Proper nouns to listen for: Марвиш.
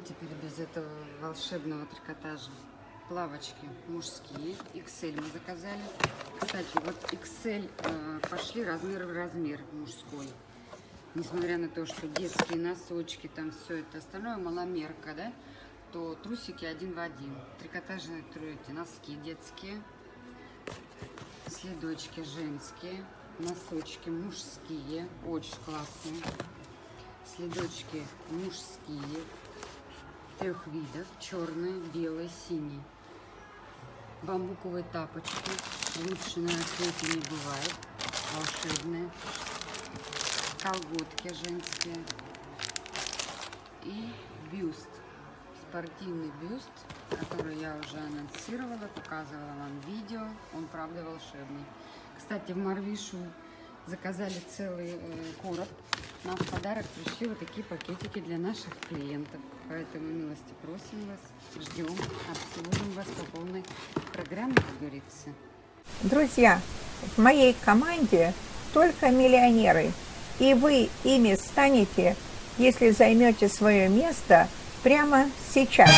теперь без этого волшебного трикотажа. Плавочки мужские, XL мы заказали. Кстати, вот XL пошли размер в размер мужской. Несмотря на то, что детские носочки, там все это остальное, маломерка, да, то трусики один в один. Трикотажные тройки, носки детские, следочки женские, носочки мужские, очень классные. Следочки мужские, трех видов, черные, белые, синие. Бамбуковые тапочки, лучше на свете не бывает, волшебные. Колготки женские и бюст, спортивный бюст, который я уже анонсировала, показывала вам видео, он правда волшебный. Кстати, в Марвишу заказали целый короб, нам в подарок пришли вот такие пакетики для наших клиентов, поэтому милости просим вас, ждем, обслужим вас по полной программе, как говорится. Друзья, в моей команде только миллионеры. И вы ими станете, если займете свое место прямо сейчас.